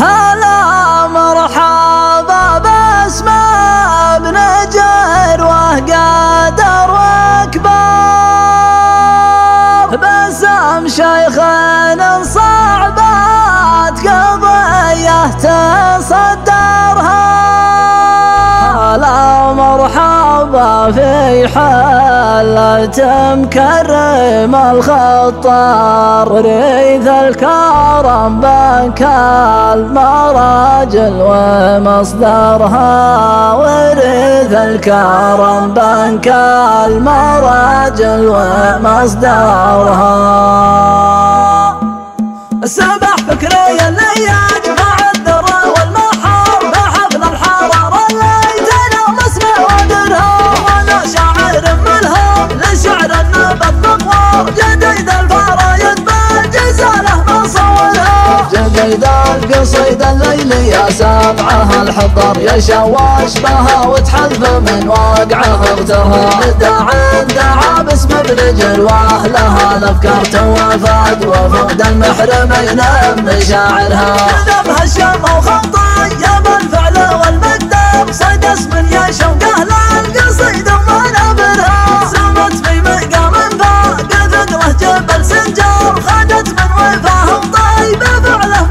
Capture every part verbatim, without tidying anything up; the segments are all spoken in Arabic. هلا مرحبا باسماء بن جروه قاد الركبان بسام شيخنا صعبات قضيه تصدرها. هلا مرحبا في حلة مكرم الخطار ريث الكرم بنك المراجل ومصدرها وريث الكرم بنك المراجل ومصدرها. السبح فكريا لياك قصيد الليل يا سبعها الحضر يا شواش بها وتحذف من واقعه اغترها داعا داعا باسم ابن جروه لها الافكار توافد وفقد المحرم ينام مشاعرها كذبها الشام وخطاي يا بالفعل والمقدام صيد اسم يا شوقه لا القصيد ما نبرها سمت في مقام فاقد ثقله جبل سنجار خدت من وفاهم طيبه فعله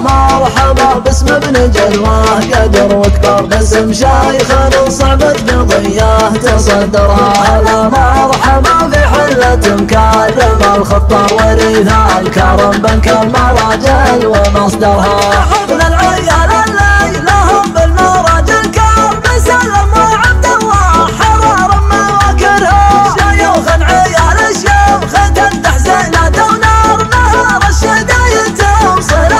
ما مرحبا باسم ابن جروه قدر وكبر باسم شيخنا صعبت قضيه تصدرها. هلا مرحبا في حلة مكرم الخطار ورثها الكرم بنك المراجل ومصدرها حفل العيال اللي لهم بالمراجل كرم بسلم وعبدالله حرار ما وكرها شيوخ عيال الشيوخ تفتح زينة ونار نهار الشدايد توصل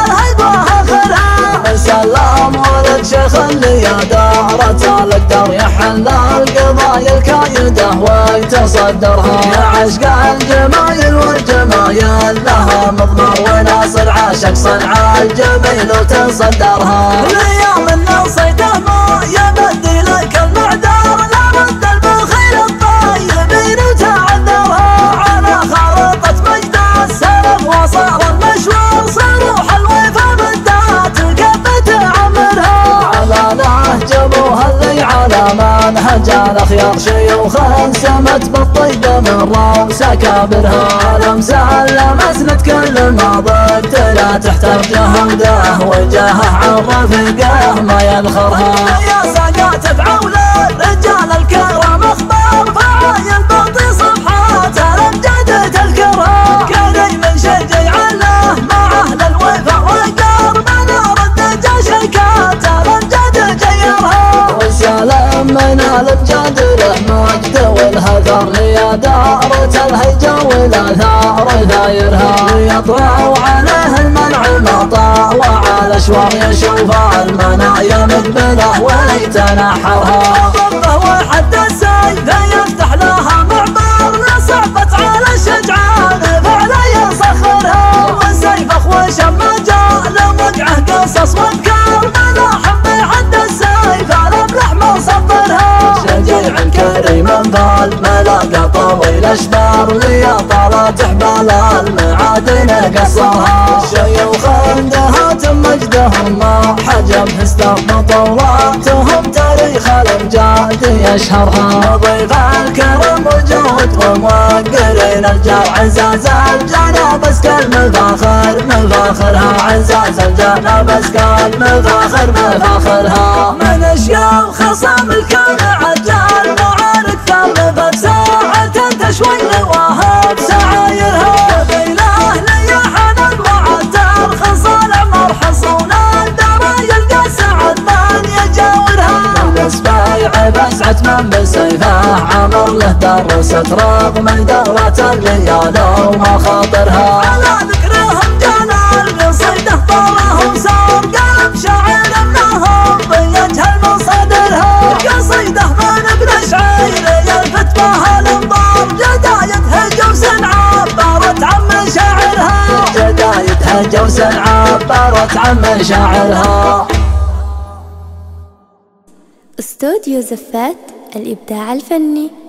سلام ولد شيخ اللي يا دارة الاقدار يا حلال القضايا الكايده ويتصدرها يا عشق الجمايل والجمايل لها مضمار وناصر عاشق صنعاء الجميل وتصدرها اليوم من صيده ما يبدي لك المعدار لا رد البخيل الطيبين وتعذرها على خريطه مجد السلف وصار المشوار صاروا حلوين منهج الاخيار شيوخا سمت بالطيب من راس اكابرها لمسه لمسند كل ما ضبت لا تحتاج جهده وجاهه عن رفقه ما ينخرها يا ساقات بعوله رجال الكرم اخبار فعايل بطي صفحات الامجاد الكرام كريم شجي عله مع اهل الوفا وقار منار الدجا شيكات الامجاد جيرها والسلام من الامجاد له مجد والهذر يا دارة الهجا والاثار دايرها يطلعوا عليه المنع المطاع وعلى الاشوار يشوفها المنايا مقبله ويتنحرها الضبه وحد السيف يفتح لها معبر لصعبت على الشجعان فعلا يصخرها والسيفخ وشم جاء له وقعه قصص واذكار ملاحم بحد السيف الابلح ما صبرها شجيع كريم انفال ملاقى طويل اشبار ليا طالت حبال المعادن قصرها شيوخ عندها تم مجدهم ما حجم حسنهم وطوراتهم تاريخ الامجاد يشهرها ضيف الكرم وجودهم وقرين الجار عزاز الجناب اسكال مفاخر مفاخرها عزاز الجناب اسكال مفاخر مفاخرها من الشيوخ خصام الكون عجال معارك ثلفت ساعة تشوي لواها بسعايرها بين اهل يا حنان وعتار خصال عمر حصونان درى يلقى سعد من يجاورها الاسبيع بسعت من بسيفه عمر له درست رغم دورة الليالي وما خاطرها على ذكرهم جلال قصيده طارهم سار قلب شاعر منهم ضيجها المصادرها قصيده من ابن شعير يلفت بها الانظار جدايتها جوسن عبرت عن مشاعرها جدايتها جوسن عبرت عن مشاعرها. استوديو زفات الابداع الفني.